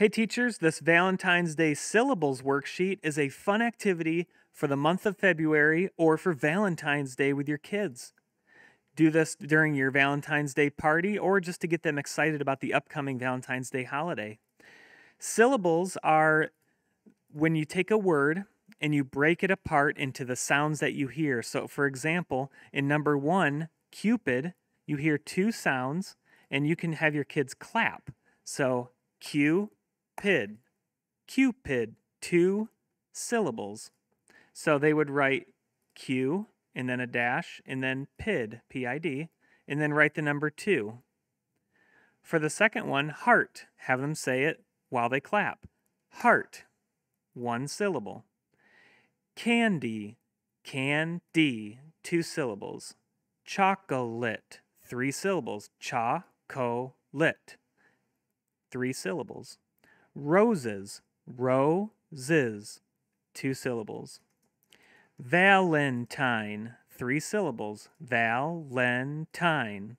Hey teachers, this Valentine's Day syllables worksheet is a fun activity for the month of February or for Valentine's Day with your kids. Do this during your Valentine's Day party or just to get them excited about the upcoming Valentine's Day holiday. Syllables are when you take a word and you break it apart into the sounds that you hear. So for example, in number one, Cupid, you hear two sounds and you can have your kids clap. So Q, Pid, Cupid, two syllables. So they would write Q and then a dash and then Pid, P-I-D, and then write the number two. For the second one, heart, have them say it while they clap. Heart, one syllable. Candy, can-D, two syllables. Chocolate, three syllables. Cha-co-lit, three syllables. Roses, ro-ziz, two syllables. Valentine, three syllables. Valentine.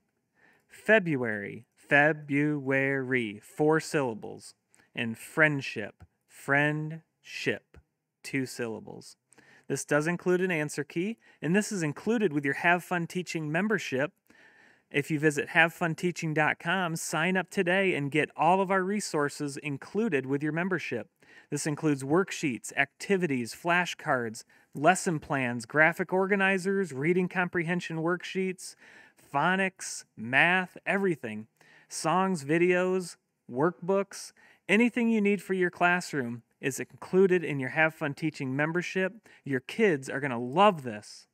February, February, four syllables. And friendship, friend-ship, two syllables. This does include an answer key, and this is included with your Have Fun Teaching membership. If you visit havefunteaching.com, sign up today and get all of our resources included with your membership. This includes worksheets, activities, flashcards, lesson plans, graphic organizers, reading comprehension worksheets, phonics, math, everything. Songs, videos, workbooks, anything you need for your classroom is included in your Have Fun Teaching membership. Your kids are going to love this.